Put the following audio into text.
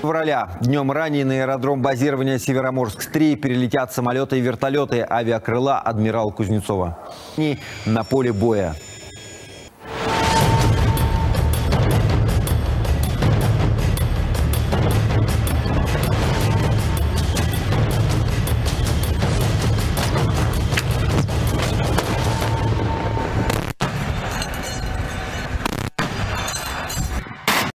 Февраля. Днем ранее на аэродром базирования Североморск-3 перелетят самолеты и вертолеты авиакрыла «Адмирал Кузнецова» на поле боя.